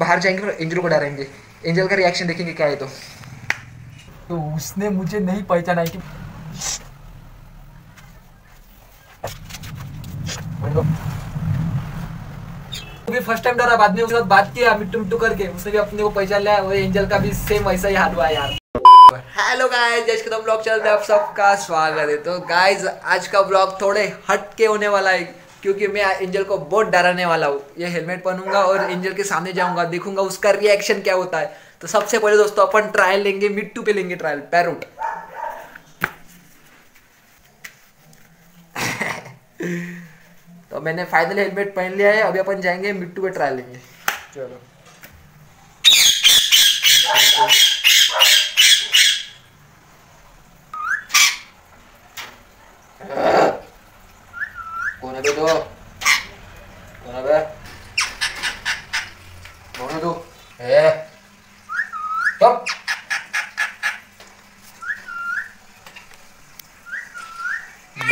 बाहर जाएंगे और एंजल को डराएंगे। एंजल का रिएक्शन देखेंगे क्या है। तो उसने मुझे नहीं पहचाना कि भी फर्स्ट टाइम डरा, बाद में उसके साथ बात किया मिट्टू मिट्टू करके, उसने भी अपने को पहचान लिया और एंजल का भी सेम वैसा ही हाल हुआ यार। Hello guys, Yash Kadam blog channel में आप सबका स्वागत है। तो गाइस आज का ब्लॉग थोड़े हट के होने वाला है क्योंकि मैं एंजल को बहुत डराने वाला हूँ। ये हेलमेट पहनूंगा और एंजल के सामने जाऊंगा, देखूंगा उसका रिएक्शन क्या होता है। तो सबसे पहले दोस्तों अपन ट्रायल लेंगे, मिट्टू पे लेंगे ट्रायल, पैरोट। तो मैंने फाइनल हेलमेट पहन लिया है, अभी अपन जाएंगे मिट्टू पे ट्रायल लेंगे। चलो दो है तब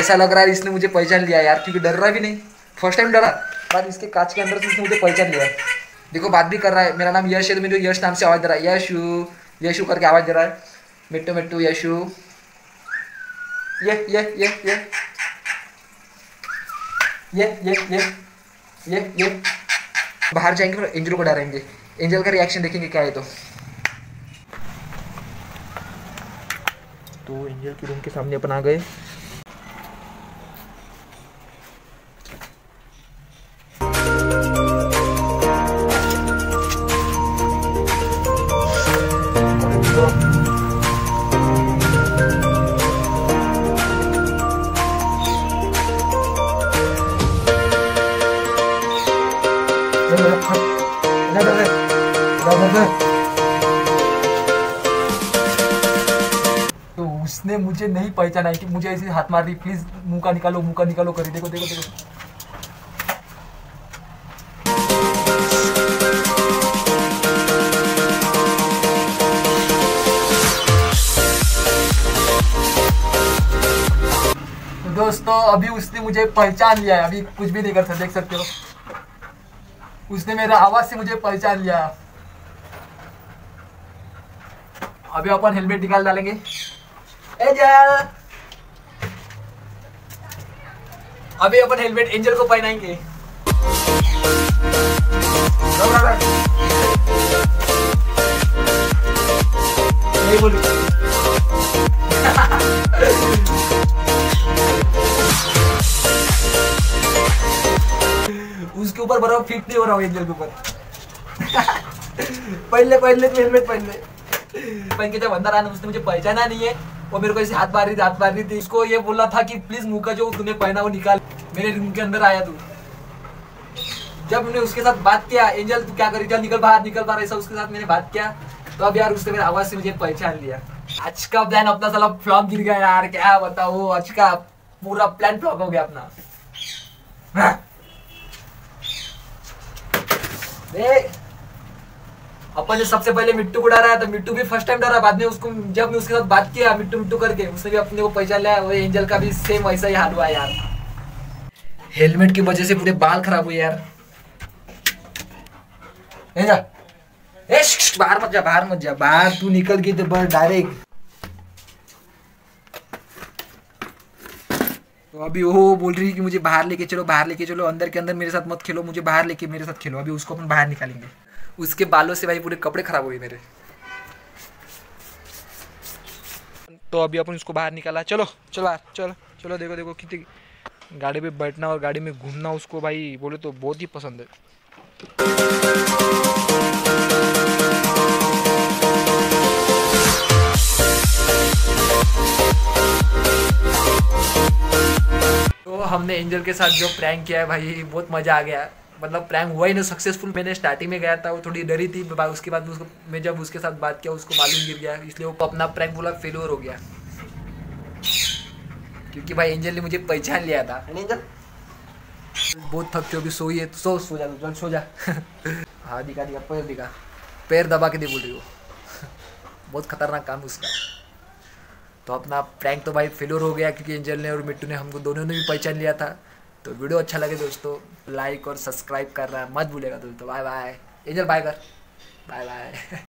ऐसा लग रहा है इसने मुझे पहचान लिया यार, क्योंकि डर रहा भी नहीं, फर्स्ट टाइम डरा, बाद इसके कांच के अंदर से इसने मुझे पहचान लिया। देखो बात भी कर रहा है, मेरा नाम यश है तो मुझे यश नाम से आवाज दे रहा है, यशू यशू करके आवाज दे रहा है, मिट्टू मिट्टू यशू ये। बाहर जाएंगे और एंजल को डराएंगे, एंजल का रिएक्शन देखेंगे क्या है। तो एंजल के रूम के सामने अपन आ गए। तो उसने मुझे नहीं पहचाना कि मुझे ऐसे हाथ मार रही, प्लीज मुँह का निकालो करी। देखो देखो देखो। तो दोस्तों अभी उसने मुझे पहचान लिया है, अभी कुछ भी नहीं कर सकते, देख सकते हो उसने मेरा आवाज से मुझे पहचान लिया। अभी अपन हेलमेट निकाल डालेंगे। अभी अपन हेलमेट एंजल को पहनाएंगे। उसके ऊपर बराबर फिट नहीं हो रहा हूँ एंजल के ऊपर। पहले तो हेलमेट पहन ले, पहन के जब अंदर आना उसने मुझे पहचाना नहीं है, वो मेरे को ऐसे हाथ मार रही थी। उसको ये बोला था कि प्लीज मुँह का जो तूने पहना वो निकाल, मेरे रूम के अंदर आया तू। जब मैंने उसके साथ बात किया, एंजल तू क्या कर रही, निकल बाहर ऐसा उसके साथ मैंने बात किया, तो अब यार उसने मेरे आवाज से मुझे पहचान लिया। आज का प्लान अपना साला फ्लॉप गिर गया यार, क्या बताओ, आज का पूरा प्लान फ्लॉप हो गया अपना। अपन जो सबसे पहले मिट्टू को डराया था, मिट्टू भी फर्स्ट टाइम डरा, बाद में उसको जब मैं उसके साथ बात किया मिट्टू मिट्टू करके, उसने भी अपने को पहचान लिया और एंजल का भी सेम वैसा ही हाल हुआ यार। हेलमेट की वजह से पूरे बाल खराब हुए यार। बाहर मत जा, बाहर तू निकल गई तो बस डायरेक्ट। तो अभी वो बोल रही है कि मुझे बाहर लेके चलो, अंदर के अंदर मेरे साथ मत खेलो, मुझे बाहर लेके मेरे साथ खेलो। अभी उसको अपन बाहर निकालेंगे। उसके बालों से भाई पूरे कपड़े खराब हुए मेरे। तो अभी अपन उसको बाहर निकाला। चलो, देखो कितनी गाड़ी पे बैठना और गाड़ी में घूमना उसको भाई बोले तो बहुत ही पसंद है। हमने एंजल के साथ जो प्रैंक किया है भाई बहुत मज़ा आ गया, मतलब प्रैंक हुआ ही ना सक्सेसफुल। मैंने स्टार्टिंग में गया था, वो थोड़ी डरी थी, उसके बाद मैं जब उसके साथ बात किया उसको मालूम गिर गया, इसलिए वो अपना प्रैंक बोला फेलोर हो गया, क्योंकि भाई एंजल ने मुझे पहचान लिया था। एंजल बहुत थक चुकी, सोइए तो सो जा। हाँ दिखा पैर दबा के दे बोल रही हो। बहुत खतरनाक काम उसका। तो अपना प्रैंक तो भाई फेल्योर हो गया क्योंकि एंजल ने और मिट्टू ने हमको दोनों ने भी पहचान लिया था। तो वीडियो अच्छा लगे दोस्तों लाइक और सब्सक्राइब करना मत भूलेगा दोस्तों। बाय बाय एंजल, बाय कर, बाय बाय।